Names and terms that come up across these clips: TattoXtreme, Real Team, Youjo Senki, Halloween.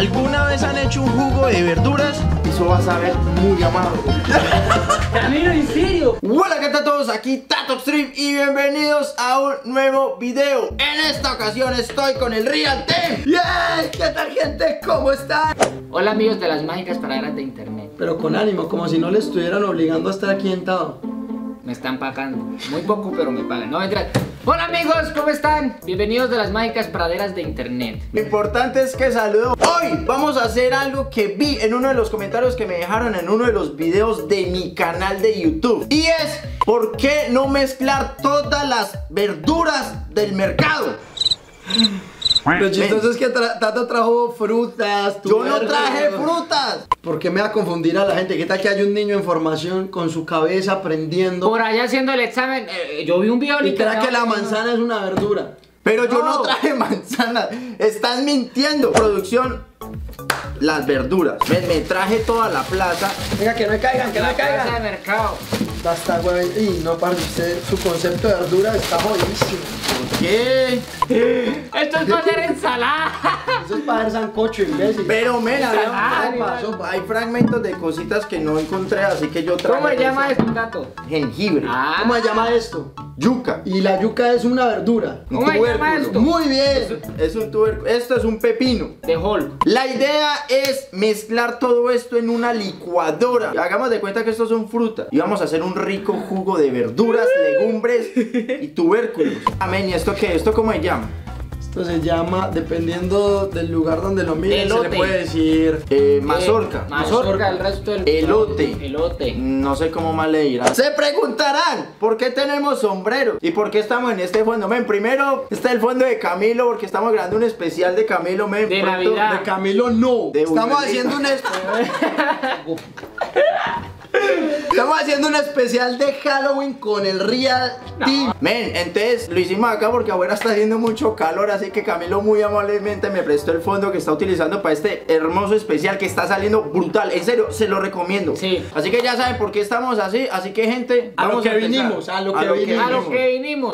¿Alguna vez han hecho un jugo de verduras? Eso va a saber muy amado. Camilo, en serio. Hola, ¿qué tal a todos? Aquí TattoXtreme y bienvenidos a un nuevo video. En esta ocasión estoy con el Real Team. ¡Yeah! ¿Qué tal, gente? ¿Cómo están? Hola, amigos de las mágicas palabras de internet. Pero con ánimo, como si no le estuvieran obligando a estar aquí sentado. Me están pagando, muy poco pero me pagan, no entran. Hola amigos, ¿cómo están? Bienvenidos de las mágicas praderas de internet. Lo importante es que saludo. Hoy vamos a hacer algo que vi en uno de los comentarios que me dejaron en uno de los videos de mi canal de YouTube. Y es, ¿por qué no mezclar todas las verduras del mercado? Lo chistoso es que Tato trajo frutas. Yo no traje frutas. ¿Por qué me va a confundir a la gente? ¿Qué tal que hay un niño en formación con su cabeza aprendiendo? Por allá haciendo el examen. Yo vi un video y creo que la manzana es una verdura. Pero yo no traje manzanas. Están mintiendo. Producción, las verduras. Me traje toda la plata. Venga, que no me caigan, que no me caigan. La plaza de mercado. Basta, güey. Y no, parce, su concepto de verdura está jodidísimo. ¿Por qué? Esto es para hacer ensalada. Eso es para hacer sancocho, imbécil. Pero me la hay fragmentos de cositas que no encontré, así que yo traje. ¿Cómo se llama esto, Tato? Jengibre. ¿Cómo se llama esto? Yuca. Y la yuca es una verdura. ¿Cómo se llama esto? Muy bien. Es un tubérculo. Esto es un pepino. De Hulk. La idea es mezclar todo esto en una licuadora. Hagamos de cuenta que estos son frutas. Y vamos a hacer un rico jugo de verduras, legumbres y tubérculos. Amén. ¿Y esto qué? ¿Esto cómo se llama? Esto se llama, dependiendo del lugar donde lo miren, se le puede decir mazorca. Mazorca, el resto del... Elote. Elote. No sé cómo más le dirán. Se preguntarán por qué tenemos sombrero y por qué estamos en este fondo. Men, primero está el fondo de Camilo porque estamos grabando un especial de Camilo, men. De Navidad. De Camilo no. Estamos haciendo un estamos haciendo un especial de Halloween con el Real Team. Men, entonces lo hicimos acá porque ahora está haciendo mucho calor, así que Camilo muy amablemente me prestó el fondo que está utilizando para este hermoso especial que está saliendo brutal. En serio, se lo recomiendo. Sí. Así que ya saben por qué estamos así. Así que, gente, a lo que vinimos,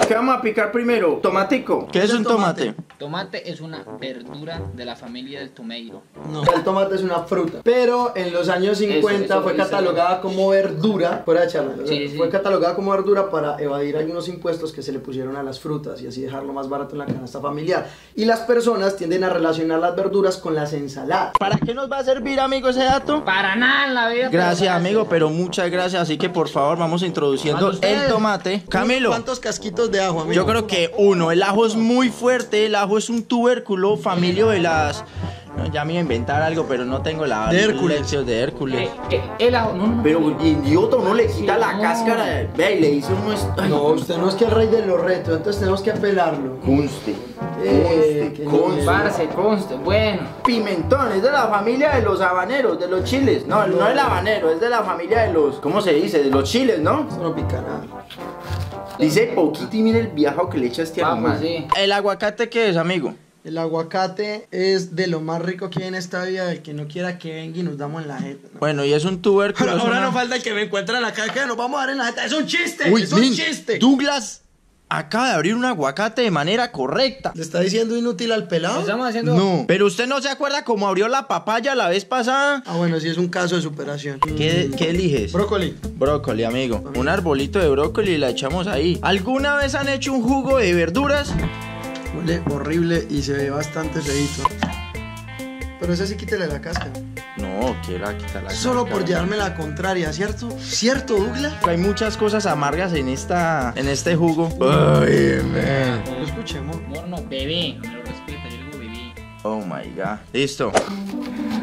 ¿qué vamos a picar primero? Tomatico. ¿Qué es un tomate? Tomate es una verdura de la familia del tomeiro. No, el tomate es una fruta, pero en los años 50 fue catalogada como verdura. Fuera de charla, fue catalogada como verdura para evadir algunos impuestos que se le pusieron a las frutas y así dejarlo más barato en la canasta familiar. Y las personas tienden a relacionar las verduras con las ensaladas. ¿Para qué nos va a servir, amigo, ese dato? Para nada en la vida. Gracias, amigo, pero muchas gracias. Así que por favor vamos introduciendo el tomate. Camilo, ¿cuántos casquitos de ajo, amigo? Yo creo que uno. El ajo es muy fuerte. El ajo es un tubérculo, familia de las... No, ya me iba a inventar algo, pero no tengo la lección de Hércules. El ajo, no. Pero idiota, uno le quita la cáscara. Ve, y le dice uno esto. No, usted no es que el rey de los retos, entonces tenemos que apelarlo. Conste. Conste. Bueno. Pimentón, es de la familia de los habaneros, de los chiles. No, no es habanero, es de la familia de los... ¿Cómo se dice? De los chiles, ¿no? Eso no pica nada. Dice poquito y mire el viajo que le echa este animal. ¿El aguacate qué es, amigo? El aguacate es de lo más rico que hay en esta vida. El que no quiera que venga y nos damos en la jeta, ¿no? Bueno, y es un tubérculo. Ahora no falta el que me encuentra en la calle que nos vamos a dar en la jeta. ¡Es un chiste! Uy, es un chiste. Douglas acaba de abrir un aguacate de manera correcta. ¿Le está diciendo inútil al pelado? ¿Estamos haciendo? No. Pero usted no se acuerda cómo abrió la papaya la vez pasada. Ah, bueno, sí, es un caso de superación. ¿Qué eliges? Brócoli. Brócoli, amigo. Un arbolito de brócoli y la echamos ahí. ¿Alguna vez han hecho un jugo de verduras? Huele horrible y se ve bastante feito. Pero ese sí, quítale la cáscara. No, quiera quitar la cáscara. Solo por llevarme la contraria, ¿cierto? ¿Cierto, Douglas? Hay muchas cosas amargas en este jugo. Ay, man. No lo escuchemos. No, bebé. No me lo respeta, yo digo bebé. Oh my god. Listo.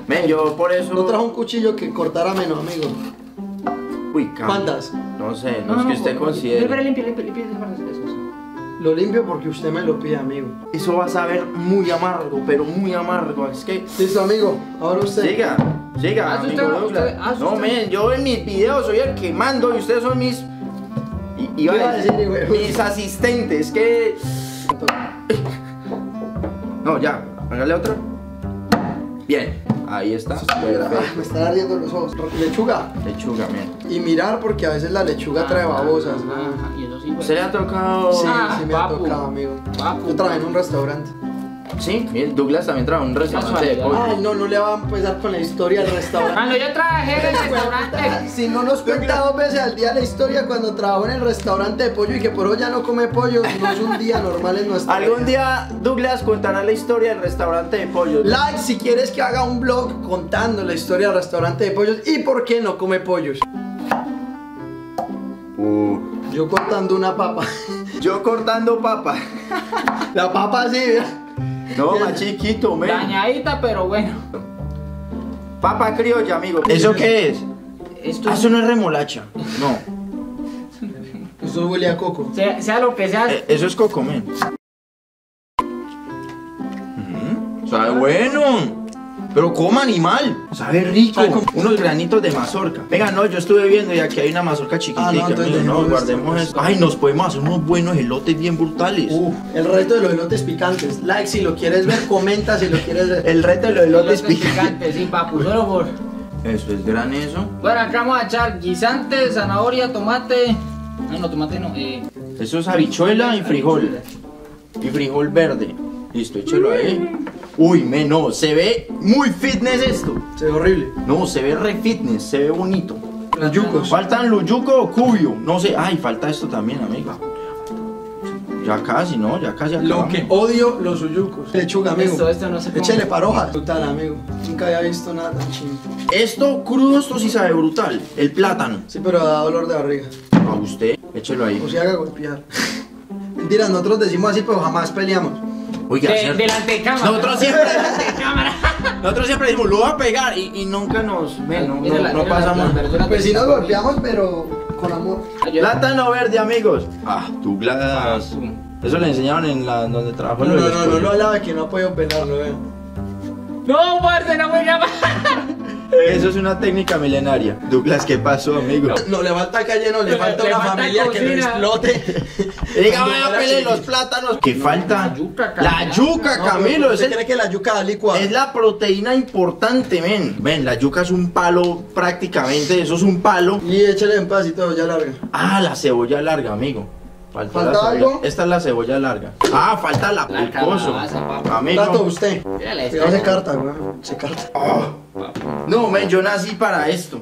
Men, yo por eso... No trajo un cuchillo que cortara menos, amigo. Uy, cambio. ¿Cuántas? No sé, no es que usted considere. Limpia, lo limpio porque usted me lo pide, amigo. Eso va a saber muy amargo, pero muy amargo. Es que... Listo, amigo. Ahora usted. Siga, amigo Douglas. No, men, yo en mis videos soy el que mando y ustedes son mis... mis asistentes, que... No, ya. Hágale otro. Bien. Ahí está. Me están ardiendo los ojos. Lechuga, men. Y mirar porque a veces la lechuga trae babosas. ¿Se le ha tocado? Sí, me ha tocado, amigo. Yo trabajé en un restaurante. Sí, Douglas también trae un restaurante de pollo. Ay, no, no le va a empezar con la historia del restaurante. Cuando yo trabajé en el restaurante. Si no nos cuenta dos veces al día la historia cuando trabajó en el restaurante de pollo y que por hoy ya no come pollo, no es un día normal en nuestra vida. Algún día Douglas contará la historia del restaurante de pollo. Like si quieres que haga un vlog contando la historia del restaurante de pollos y por qué no come pollos. Yo cortando una papa. Yo cortando papa. La papa sí, ¿verdad? No, más chiquito, men. Dañadita, pero bueno. Papa criolla, amigo. ¿Eso qué es? Esto es... eso no es remolacha. No. Eso huele a coco. Sea lo que sea. Eso es coco, men. Sabe bueno. Pero coma animal. Sabe rico. Sabe con unos granitos de mazorca. Venga, no, yo estuve viendo y aquí hay una mazorca chiquitica. Ah, no, no guardemos esto. Ay, nos podemos hacer unos buenos elotes bien brutales. El reto de los elotes picantes. Like si lo quieres ver, comenta si lo quieres ver. El reto de los elotes picantes. Sí, papu, solo por... Eso es gran eso. Bueno, acá vamos a echar guisante, zanahoria, tomate. No, no, tomate no. Eso es habichuela y frijol. Y frijol verde. Listo, échelo ahí. Uy, men, no, se ve muy fitness esto. Se ve horrible. No, se ve re fitness, se ve bonito. Los yucos. Faltan los yucos o cubio. No sé, ay, falta esto también, amigo. Ya casi, ¿no? Ya casi acabamos. Lo que odio, los uyucos. Lechuga, amigo. Esto no se come. Échale para hojas. Total, amigo. Nunca había visto nada tan chino. Esto crudo, esto sí sabe brutal. El plátano. Sí, pero da dolor de barriga. A usted, échelo ahí. O se haga golpear. Mentira, nosotros decimos así, pero jamás peleamos. Oiga, delante de cámara. Nosotros siempre delante de cámara. Nosotros siempre decimos, lo voy a pegar y nunca nos... No pasamos. Pues sí nos golpeamos, pero con amor. Plátano verde, amigos. Ah, Douglas. Eso le enseñaron en la donde trabajó. No, no, no, no hablaba que no ha podido pelarlo, vea. No, muerte, no me llama. Eso es una técnica milenaria. Douglas, ¿qué pasó, amigo? No, le falta calle, no, le falta una familia que no explote. Diga, vaya a pelear los plátanos. ¿Qué falta? La yuca, Camilo. ¿Usted cree que la yuca da licuado? Es la proteína importante, men. Ven, la yuca es un palo prácticamente, eso es un palo. Y échale en paz y todo, ya larga. Ah, la cebolla larga, amigo. ¿Falta algo? Esta es la cebolla larga. Ah, falta la picosa. Amigo. Tato, usted. Cuidado, se carta, güey. Se carta. No, men, yo nací para esto.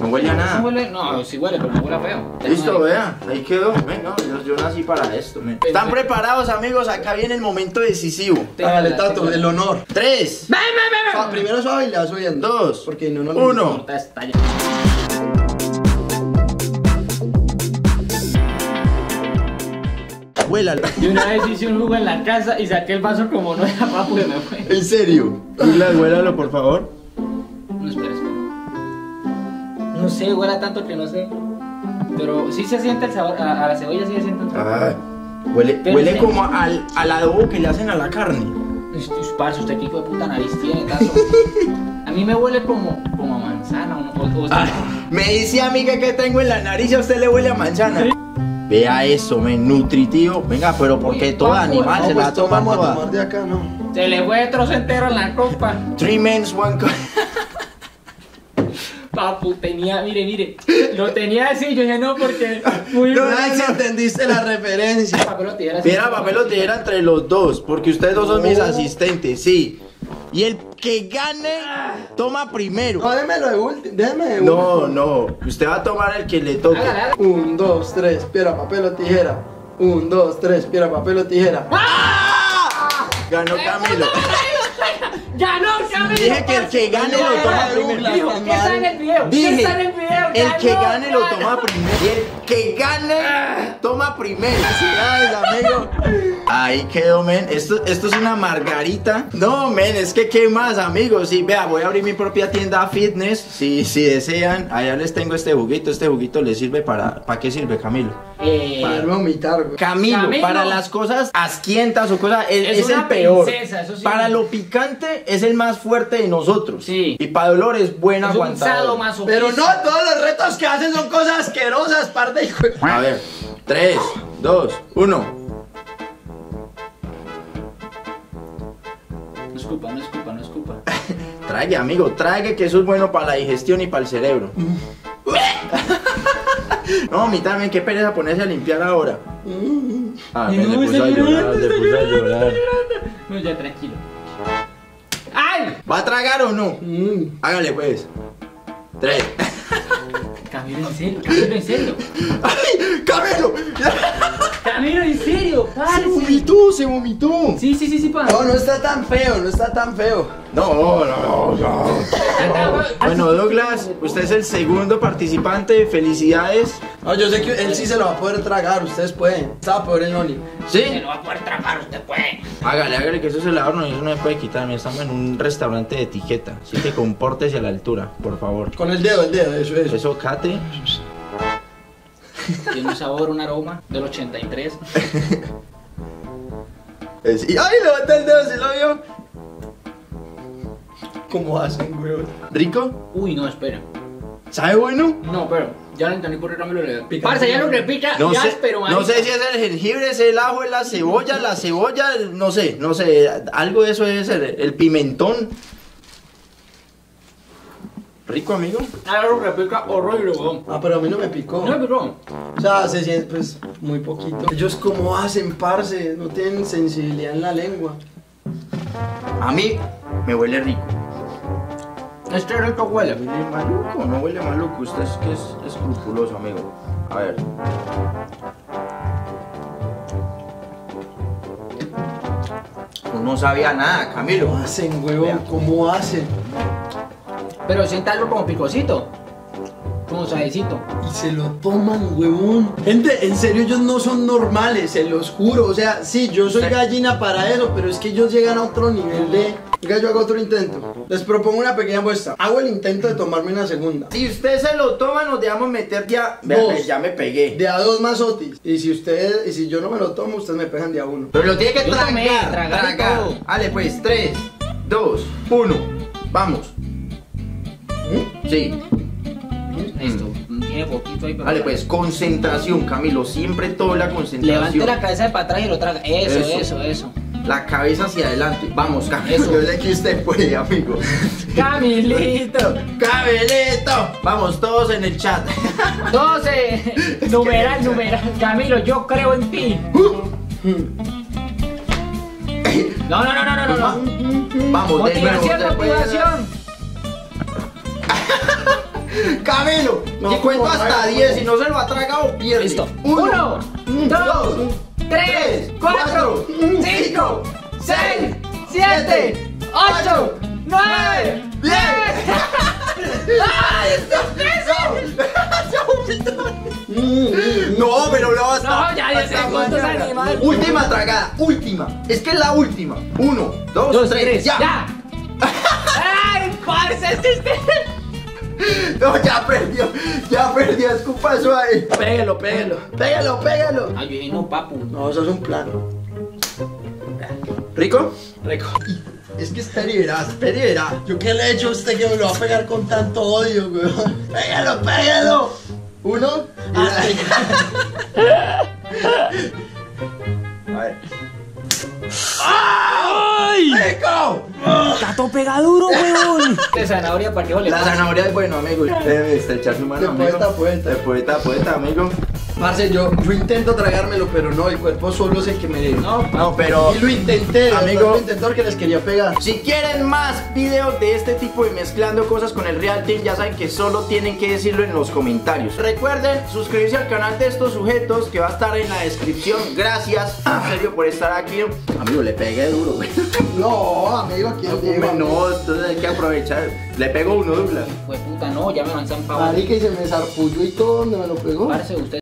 No huele a nada. No, sí huele, pero no huele feo. Listo, vea, ahí quedó. Venga, yo nací para esto, men. ¿Están preparados, amigos? Acá viene el momento decisivo. Dale, Tato, el honor. 3. Ven, ven, ven. Primero suave y la subiendo. 2. Porque no, no, no. 1. Yo una vez hice un jugo en la casa y saqué el vaso como no era para pues me fue. ¿En serio? Douglas, huélalo, por favor. No, espera, espera. No sé, huela tanto que no sé. Pero sí se siente el sabor, a la cebolla sí se siente el sabor. Ah, huele sí, como al adobo que le hacen a la carne. Parce, usted qué hijo de puta nariz tiene, Tato. A mí me huele como a manzana. Me dice amiga que tengo en la nariz y a usted le huele a manzana. ¿Sí? Vea eso, men, nutritivo. Venga, pero porque todo animal no, se pues la toma toda. Tomar de acá, no. Se le fue trozo entero en la copa. 3 men, 1 cup. Papu, tenía, mire, lo tenía así, yo dije no porque... Muy no, bueno. Si entendiste la referencia. Piedra, papel o tijera entre los dos, porque ustedes dos son mis asistentes, sí. Y el que gane, toma primero. No, démelo de último, déjeme de último. No, no, usted va a tomar el que le toque. 1, 2, 3, piedra, papel o tijera. 1, 2, 3, piedra, papel o tijera. ¡Ah! Ganó Camilo. ¡Ganó Camilo! Dije que el que gane lo toma primero. ¿Qué está en el video? Dije, el que gane lo toma primero. Y el que gane, toma primero. Ay, amigo. Ahí quedó, men. Esto es una margarita. No, men, es que qué más, amigos. Sí, vea, voy a abrir mi propia tienda fitness. Si desean, allá les tengo este juguito. Este juguito les sirve para... ¿Para qué sirve, Camilo? Para vomitar, güey. Camilo, para las cosas asquientas o cosas... Es el peor. Princesa, eso sí, para lo picante es el más fuerte de nosotros. Sí. Y para dolor es buen aguantador. Pero no, todos los retos que hacen son cosas asquerosas, parte hijo. A ver, 3, 2, 1. No escupa. Trague, amigo, trague, que eso es bueno para la digestión y para el cerebro. No, a mí también, qué pereza ponerse a limpiar ahora. Ah, me le puse a llorar. No, ya tranquilo. ¡Ay! ¿Va a tragar o no? Hágale pues. 3. Camilo, en serio, Camilo, en serio. ¡Ay! ¡Camilo! Camilo, en serio, padre. Se vomitó, se vomitó. Sí, sí, sí, sí, padre. No, no está tan feo, no está tan feo. No, no, no, no. Bueno, Douglas, usted es el segundo participante, felicidades. No, yo sé que él sí se lo va a poder tragar, ustedes pueden. Estaba peor el Noli. Sí. Se lo va a poder tragar, usted puede. Hágale, hágale, que eso se le adorno y eso no me puede quitar. Estamos en un restaurante de etiqueta, así que compórtese a la altura, por favor. Con el dedo, eso es. Eso, Cate. Tiene un sabor, un aroma del 83. Es, y, ¡ay! Levanta el dedo, ¿se lo vio? ¿Cómo hacen, güey? ¿Rico? Uy, no, espera. ¿Sabe bueno? No, pero ya lo entendí por qué no me lo le pica. Parce, ya lo repica, no ya sé, pero man, no sé si es el jengibre, es el ajo, es la cebolla, no sé, no sé. Algo de eso debe ser, el pimentón. Rico, amigo. Ahora lo repica horrible, weón. Ah, pero a mí no me picó. No me picó. O sea, se siente pues muy poquito. Ellos como hacen, parce, no tienen sensibilidad en la lengua. A mí me huele rico. Este rico huele. ¿Huele maluco? No huele maluco. Usted es que es escrupuloso, amigo. A ver. No sabía nada, Camilo. ¿Cómo hacen, huevón? ¿Cómo hacen? Pero siéntalo como picosito, como suavecito. Y se lo toman, huevón. Gente, en serio, ellos no son normales, se los juro. O sea, sí, yo soy gallina para eso, pero es que ellos llegan a otro nivel de... Oiga, yo hago otro intento. Les propongo una pequeña muestra. Hago el intento de tomarme una segunda. Si usted se lo toma, nos dejamos meter de a dos. Ya me pegué. De a dos mazotis. Y si ustedes, y si yo no me lo tomo, ustedes me pegan de a uno. Pero lo tiene que tragar. Vale, pues, 3, 2, 1. Vamos. Sí. Listo. Tiene poquito ahí. Vale, pues concentración, Camilo. Siempre toda la concentración. Levante la cabeza de para atrás y lo traga. Eso, eso, eso, eso. La cabeza hacia adelante. Vamos, Camilo. Eso. Yo sé que usted puede, amigo. Camilito. Camilito. Vamos, todos en el chat. 12. Numeral, numeral. Camilo, yo creo en ti. No, no, no, no, no, no. Vamos, motivación, motivación. Camilo, no, yo cuento hasta 10 y no se lo ha tragado, pierde. Listo. 1, 2, 3, 4, 5, 6, 7, 8, 9, 10. ¡Ay, no, pero no hasta. No, ya se última tragada, última. Es que es la última. 1, 2, 3, ya. Ya. ¡Ay, parce, este! No, ya perdió, escupa suave. Pégalo, pégalo, pégalo, pégalo. Ay, no, papu. No, eso es un plano. ¿Rico? Rico. Es que está liberado, ¿Yo qué le he hecho a usted que me lo va a pegar con tanto odio, güey? Pégalo, pégalo. 1. A ver. ¡Ay! ¡Rico! ¡Tato pega duro, weón! ¿De zanahoria para qué vale? La zanahoria es bueno, amigo. Debe echar su mano, amigo. Poeta, amigo. Parce, yo intento tragármelo, pero no, el cuerpo solo es el que me dio. No, pero... Y lo intenté, amigo. Lo intentor que les quería pegar. Si quieren más videos de este tipo de mezclando cosas con el Real Team, ya saben que solo tienen que decirlo en los comentarios. Recuerden suscribirse al canal de estos sujetos, que va a estar en la descripción. Gracias, en serio, por estar aquí. Amigo, le pegué duro, güey. No, amigo, aquí no, entonces hay que aprovechar. Le pego uno, Douglas. Pues puta, no, ya me lanzan pa' abajo. Marica, y se me zarpulló y todo donde me lo pegó. Parce, usted...